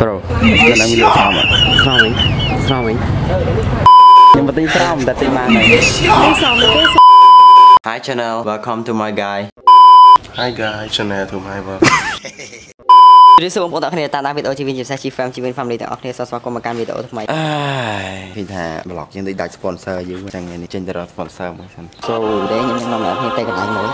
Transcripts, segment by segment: Bro, gần đang bị lừa sao vậy? Sao mình? Nhưng mà tính sao mà đặt tên mang này? Hi channel, welcome to my guy. Hi guys, channel to my vlog. ดิสวงปกติคะแนนตาวิดีโอชีวินจิบแซชีแฟมชีวินแฟมลีแต่ออกเทสสวากรรมการวิดีโอทำไมพี่ธาบล็อกยังได้ดักสปอนเซอร์อยู่จังไงนี่เจนจะรอสปอนเซอร์มั้งฉันโซ่เด้งยังน้องหลานให้เตะกันหลายหน่วย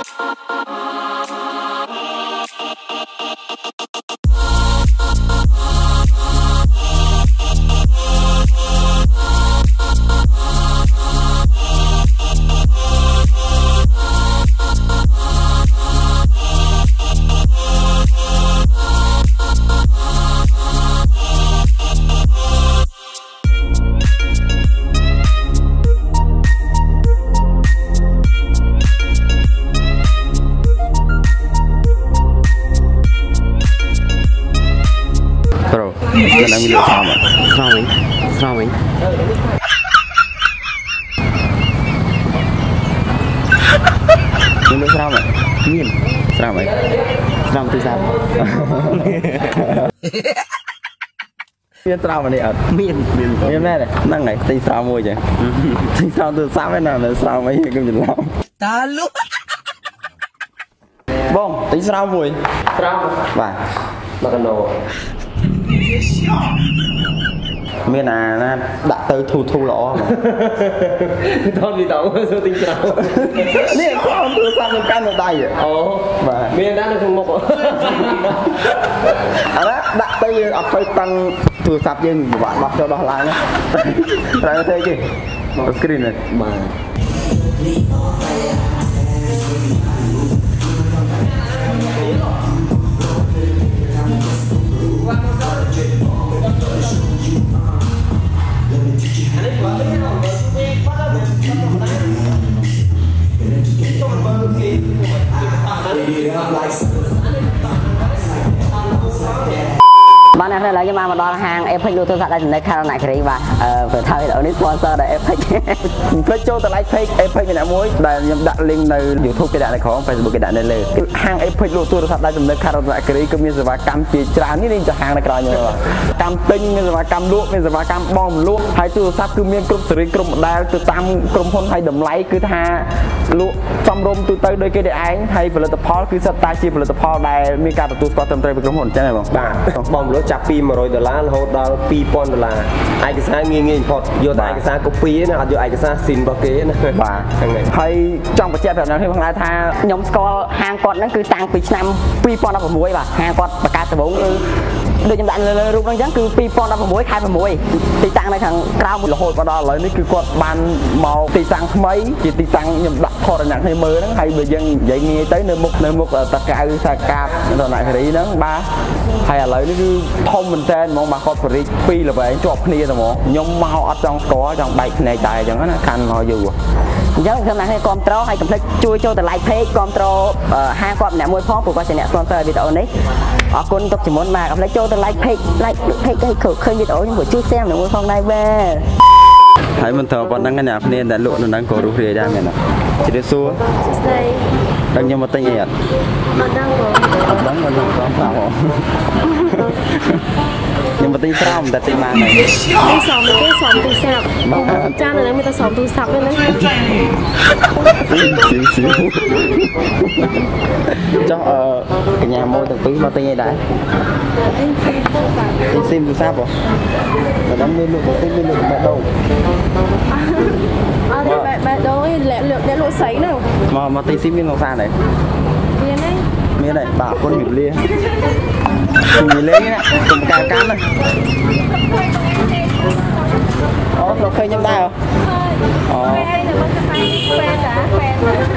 gần đang bị lừa sao vậy? Sao mình? Bị lừa sao vậy? Nhìn sao vậy? Sao từ sao? Biết sao mà này ở miền này đang này tính sao môi vậy? Tính sao từ sao mới nào là sao mấy cái gì lắm? Ta luôn. Bông tính sao môi? Sao? Vâng. Là con đồ.Miền à đã tới thu lọ thôi thì tao sao tính sao nè con tôi sang một căn một tay vậy mà miền đã được thùng một à đó đã tới ở phải tăng từ sạp riêng của bạn mặc cho đỏ lại nữa rồi thế gì một screen này màบ้านอะไรจะมามาดอนห้างเอฟเฟกต์ดูโทรศัพท์ได้ถึงในคาราไนครีว่าเปิดท้ายเรานี่สปอนเซอร์ได้เอฟเฟกต์เพื่อโจ้แต่ไลฟ์เฟกเอฟเฟกต์เป็นอะไรมวยได้ยังดักลิงในยูทูบกระดาษในของเฟซบุ๊กกระดาษในเลยห้างเอฟเฟกต์ดูโทรศัพท์ได้ถึงในคาราไนครีก็มีสภาพกรรมจีจรานี่นี่จะห้างในกลางอย่างไรวะกรรมติ้งมีสภาพกรรมลวกมีสภาพกรรมบอมลวกไฮโทรศัพท์คือมีกลุ่มสตรีกลุ่มได้ตัวตามกลุ่มคนไทยดมไลค์คือท่าลวกจำรวมตัวเตยโดยเกดไอ้ไทยผลิตภัณฑ์คือสตาร์ชีผลิตภัณฑ์ได้มีการประตูสกอตเต็มเตยเป็นกลุ่มหนุนใช่ไหมบ้างบอมลวกจับปีมาร้อยดอลลาร์โหดดาวปีปอนดอลลาร์ไอ้กระซ่าเงี้ยเงี้ยพอโยนไอ้กระซ่าก็ปีนะโยนไอ้กระซ่าซินบะเก้นะว่าให้จ้องประเจี๊ยบแบบนั้นให้พังลายท่ายมสกอร์หางกอดนั่นคือต่างปีน้ำปีปอนดับผมมวยป่ะหางกอดประกาศตะบงโดยจำได้เลยรูปนั้นยังคือปีปอนดับผมมวยขายผมมวยตีตังในทางกล้าวโหดประดอเลยนี่คือกอดบานเมาตีตังทำไมจีตีตังยมดักพอระหนักให้มือนั้นให้มือยังใหญ่เงี้ยเต้ยเนื้อมุกตะกายสากาบตอนไหนทีนั้นบ้าให้อะไรนี่คือทอมมันเต้นมองมาคอดปริปีหรือไปจบคลีสมองยมเมาอัดจังสกอจังใบในใจจังนั้นคันหอยอยู่ยังขณะให้คอมโตรให้กำลังช่วยโจแต่ไลฟ์เพจคอมโตรห้างความหนามวยพ่อผูกก็จะเนี่ยสปอนเซอร์วิดีโอนี้ออกคนตกจมูกมากำลังโจแต่ไลฟ์เพจให้เขาเคยวิดีโอยังหัวช่วยแซมหนามวยพ่อได้เว้ให้มันเถอะวันนั้นขณะนี้แต่ลุกนั้นก็รู้เรื่องได้ไหมนะจะได้สู้đang như một tay nhẹ đang ngồi sao hả nhưng mà tay sao mà đặt tay mang này tay sòm là tay sòm tay sẹp cha này người ta sòm tay sập đấy xíu trong cái nhà môi từ túi mà tay nhẹ đã sim tay sập hả mà đóng lên luôn tay lên luôn mẹ đâu bạn đó để lộ sấy nào mà tay sim bên lòng xa này miếng này bảo con mỉm lia mỉm lia này cùng cà cám này nó khơi nhâm đai không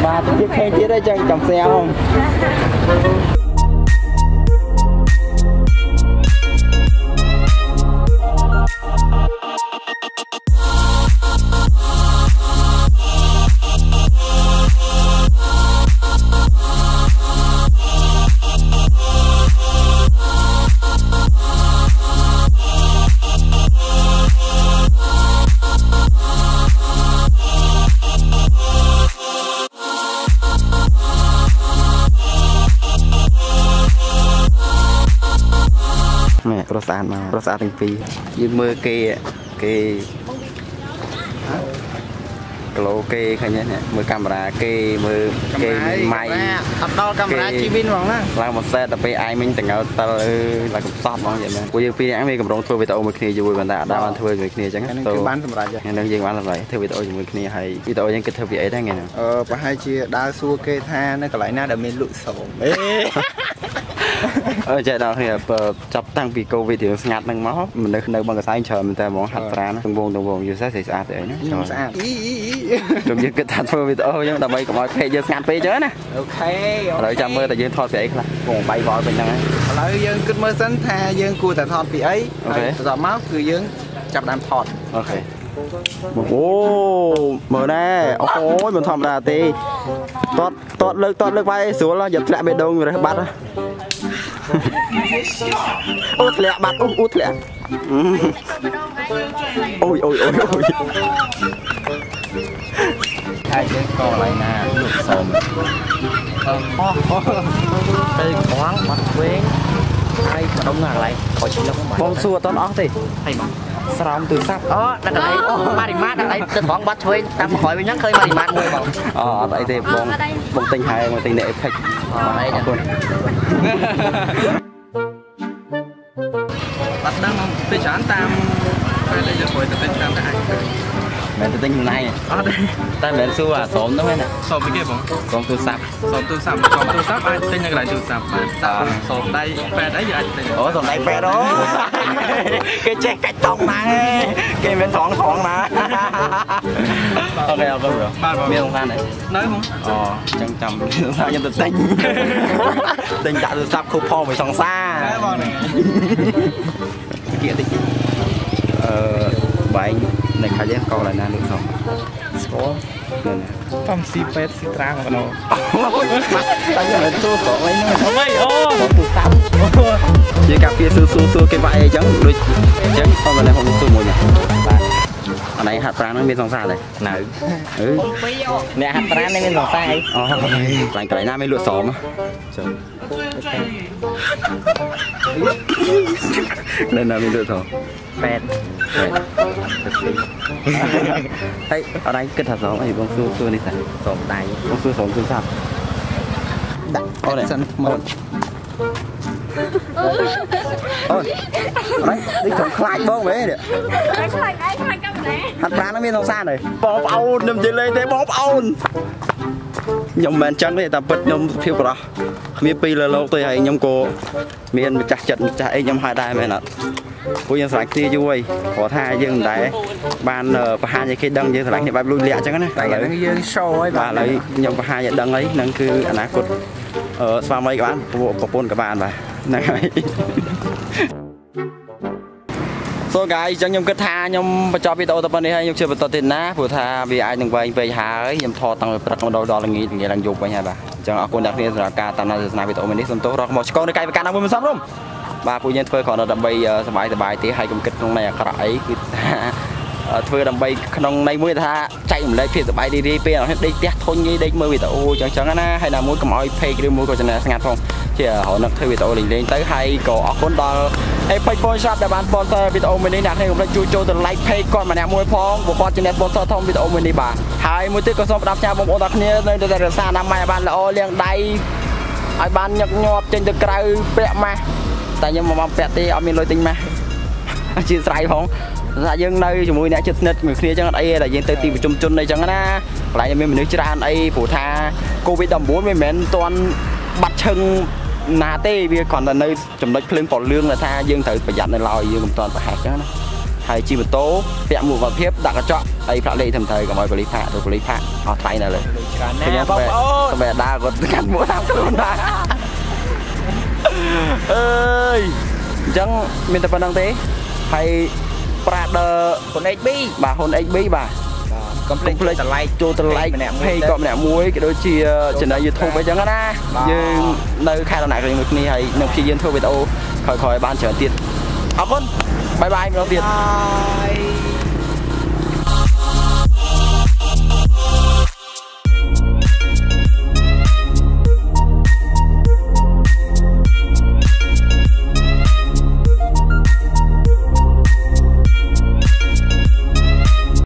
bà chiếc khe chế đây chẳng chồng xe không สะอาดมาเราสะอาดถึงปียืมมือเกยเกยกล้องเกยขยันเนี่ยมือกล้องเกยมือเกยไม้อัดต่อกล้องชีวินหวังนะเราหมดเซตแต่ไปไอ้มันแต่งเอาตะลือเราก็ซอฟมองอย่างนี้กูยังปีนี้ไม่กับรองทัวร์ไปต่อมือขี้อยู่บนดาดาวันทัวร์มือขี้จังตัวบ้านสำหรับยังนั่งยิงบ้านสำหรับเธอไปต่อมือขี้ให้ไปต่อยังกินเธอไปไอ้ได้ไงเนี่ยไปให้เชี่ยดาซัวเกยท่านั่นก็ไหลหน้าเดินมีลุโสมใจเราเนี่ยจับตั้งปีโควิดถึงงัดนั่งม้อมันในบางกระสายเฉยมันแต่หมอหัดร้านตรงวงอยู่ซะสะอาดเลยนะสะอาดตรงยืนกระดานเฟอร์วิโอยังแต่ใบกับมาเพย์ยืนงัดเพย์เยอะนะโอเคเราจำเมื่อแต่ยืนทอดเสียอีกละวงใบบอลเป็นยังไงเรายืนขึ้นเมื่อสันแทยืนกูแต่ทอดปีไอ้ต่อม้าคือยืนจับดามทอดโอเคโอ้เมื่อได้โอ้โหมันทำได้ตีตอดเลิกไปสวนเราหยัดแหลมไปดงอยู่เลยบัดอุดแหลมบัดอุดแหลมโอ้ยใช่เจ๊ก็ไรนะลูกสมไปขวางบัดเว้งไอ้ขนมหนักอะไรขอชิมแล้วก็มาบองซัวตอนออกสิให้มาสลามตื่นซับอ๋อดักไรมาดิมาดักไรจะท้องบัดเว้งตามหอยไปยังเคยมาดิมาด้วยบอกอ๋อไอ้เด็กบองติงไฮบองติงเด็กเพชรอะไรนะบัดนั่งตีฉันตามไปเลยจะคอยตีตามได้แม่ตีอยู่ในแต่แม่สู้อ่ะสมต้องไหมน่ะสมไม่เก็บผมสมตัวสับสมตัวสับไอ้ตียังไงตัวสับสมได้แปดได้อยู่ไอ้โอ้สมได้แปดโอ้แกเจ๊กแกตกมาแกเป็นสองมาโอเคเอาไปเหรอมีโรงงานไหนน้อยผมอ๋อจำเรายังติงจัดตัวสับคู่พ่อไปสองซ่าเกียร์ติงใบในขายยังกองอะไรนะลูกสองสกอร์นั่นนะตั้มซีเฟสซีตราของเราตั้งแต่ตัวสองเลยนะทำไมโอ้ปุ๊บตั้มยังกับพี่สู้กันไปจังด้วยจังตอนนั้นผมสู้มวยเนี่ยอะไรหัตรานั่งเป็นสองซาเลยหนาเนี่ยหัตรานั่งเป็นสองซาไอ้อ๋อหลังไกลหน้าไม่หลุดสองนั่นน่ะมีตัวสอง8 เฮ้ยอะไรกระถางสองไอ้บองซูนี่สิสองตายบองซูสองคือสับดักโอ้ยหมดโอ้ยอะไรนี่ของคลายบ้องไหมเนี่ยคลายกันไหนหัดปลาต้องมีทองซ่าหน่อยบอบเอาหนึ่งจีเลยเตะบอบเอายมแมนจังเลยแต่ปิดยมเพียวปลามีปีละโลตัวใหญ่ยมโกมีอันจัดจัดไอ้ยมหายได้ไหมน่ะผู้ยังสลักตีด้วยขอท่ายังได้บ้านประหารยังเคยดังยังสลักเนี่ยแบบลุยเละจังนะแต่ก็ยังโชว์ไอ้บ้านเลยยมประหารยังดังเลยนั่นคืออนาคตสวามเลยกับบ้านปะปนกับบ้านไปนะครับโซกายจังยมกระทายมประจอบปีโตตะปันได้ให้ยมเชื่อประตูติดนะผู้ท่าวีไอหนึ่งใบไปหายยมทอตังประกันดอลอย่างนี้อย่างยุบไปไงบ้างจังเอาคนดักเรียนสถานการณ์ตามนาฬิกาปีโตมันนี่สมโตรอกหมดกองในไก่ประกันเอาบุญมันซ้ำรุ่มบ้าผู้ยันเฟย์ขอเราดับใบสบายตีให้กำกิดตรงไหนกระไรคือเฟย์ดับใบขนมในมือท่าใจผมได้เพียสบายดีๆเปลี่ยนให้ได้เตี้ยทนยี่ได้มือปีโตจังนะให้นำมือกับอ้อยเพย์หรือมือกับชนะสงัดทองเชื่อเขานักเทวีโตลิงเลนเตอร์ให้ก่อออกคนดอลไอ้เพย์ฟอนชาร์ดแต่บ้านฟอนเซอร์วิโตมันนี่หนักให้ผมได้จูโจแต่ไลฟ์เพย์ก่อนมาเนี่ยมวยพองบวกจะเนี่ยฟอนเซอร์ทองวิโตมันนี่บ่าหายมือตื้อกระสอบรับชาบมอตักเนื้อในแต่เรื่องซาดำมาบ้านละโอเลี้ยงได้ไอ้บ้านยกยอบจนจะกลายเปรี้ยมาแต่ยังมาแปะตีเอามีลอยติงมาจีนใส่ผมถ้ายังในจุ่มมือเนี่ยจะเน็ตมือเคลียร์จังไอ้แต่ยังเตะตีจุ่มจุ่มในจังนะหลายยังมีเหมือนนึกจะได้ไอ้ผู้ท่าโควิดดำบุ้นไม่เหม็นตอนบัดเชิงนาเต้บีก่อนตอนในจุ่มในเพลิงปอดเรื่องนะท่ายังเตะประหยัดในลอยยังตอนประหักจังนะไทยจีบโต้แปะหมู่แบบเพียบดักกระเจาะไอ้พระเล่ทำไทยกับไอ้บริพาตัวบริพาเอาไทยน่ะเลยสมัยดาวก็กันบัวดาวก็โดนดาเอ้ยจังมีแต่ปนังเตะให้ปราดคนไอ้บี้บ่าคนไอ้บี้บ่าก็เพลย์แต่ไลค์จูแต่ไลค์เพย์ก็เนี่ยมวยก็โดยที่จะได้ยืนทุ่มไปจังนะยืนในใครตอนไหนก็ยังมีให้น้องพี่ยืนทุ่มไปเอาคอยบ้านเฉยติดเอาคนบายบายน้องติด